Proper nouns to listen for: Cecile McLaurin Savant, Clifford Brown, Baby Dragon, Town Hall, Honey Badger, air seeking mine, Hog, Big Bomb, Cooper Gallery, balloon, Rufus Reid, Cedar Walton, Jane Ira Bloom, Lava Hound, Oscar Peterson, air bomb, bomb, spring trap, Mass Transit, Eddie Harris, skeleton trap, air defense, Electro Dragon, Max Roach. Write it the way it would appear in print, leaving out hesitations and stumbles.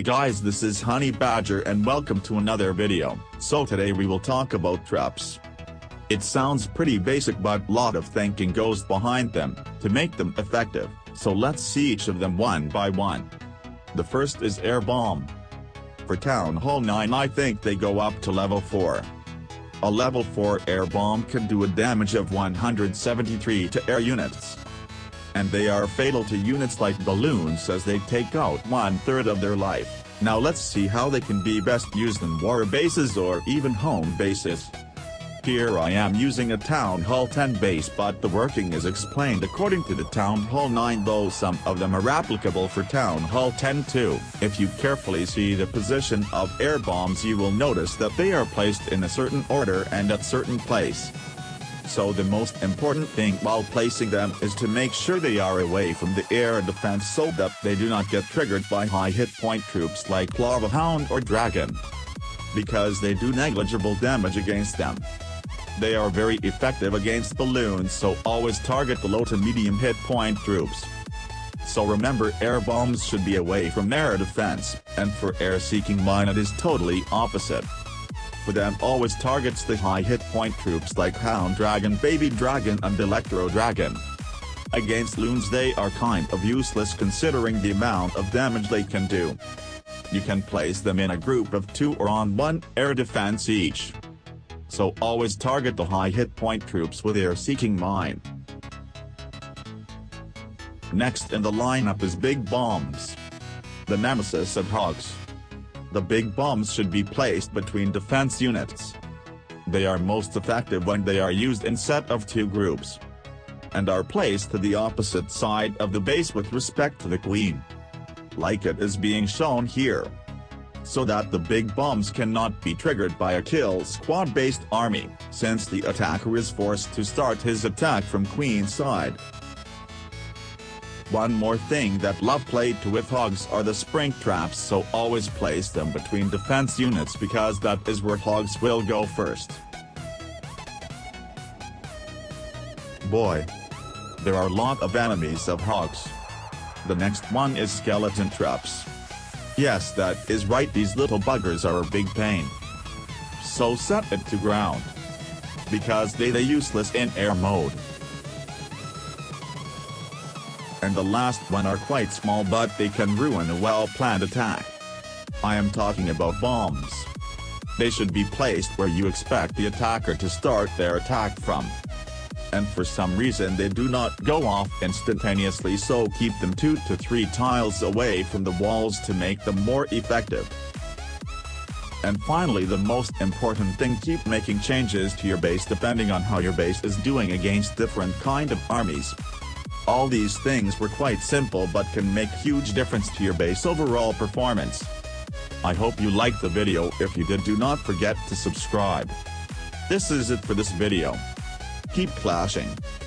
Hey guys, this is Honey Badger and welcome to another video. So today we will talk about traps. It sounds pretty basic, but a lot of thinking goes behind them to make them effective, so let's see each of them one by one. The first is air bomb. For Town Hall 9 I think they go up to level 4. A level 4 air bomb can do a damage of 173 to air units. And they are fatal to units like balloons as they take out 1/3 of their life. Now let's see how they can be best used in war bases or even home bases. Here I am using a Town Hall 10 base, but the working is explained according to the Town Hall 9, though some of them are applicable for Town Hall 10 too. If you carefully see the position of air bombs you will notice that they are placed in a certain order and at certain place. So the most important thing while placing them is to make sure they are away from the air defense so that they do not get triggered by high hit point troops like Lava Hound or Dragon, because they do negligible damage against them. They are very effective against balloons, so always target the low to medium hit point troops. So remember, air bombs should be away from air defense, and for air seeking mine it is totally opposite. For them always targets the high hit point troops like Hound Dragon, Baby Dragon and Electro Dragon. Against loons they are kind of useless considering the amount of damage they can do. You can place them in a group of 2 or on 1 air defense each. So always target the high hit point troops with air seeking mine. Next in the lineup is Big Bombs. The nemesis of Hogs. The big bombs should be placed between defense units. They are most effective when they are used in set of 2 groups, and are placed to the opposite side of the base with respect to the queen, like it is being shown here, so that the big bombs cannot be triggered by a kill squad based army, since the attacker is forced to start his attack from queen's side. One more thing that love played to with Hogs are the spring traps, so always place them between defense units because that is where Hogs will go first. Boy, there are a lot of enemies of Hogs. The next one is skeleton traps. Yes, that is right, these little buggers are a big pain. So set it to ground, because they are useless in air mode. And the last one are quite small, but they can ruin a well-planned attack. I am talking about bombs. They should be placed where you expect the attacker to start their attack from. And for some reason they do not go off instantaneously, so keep them 2 to 3 tiles away from the walls to make them more effective. And finally, the most important thing, keep making changes to your base depending on how your base is doing against different kind of armies. All these things were quite simple but can make huge difference to your base overall performance. I hope you liked the video. If you did, do not forget to subscribe. This is it for this video. Keep clashing.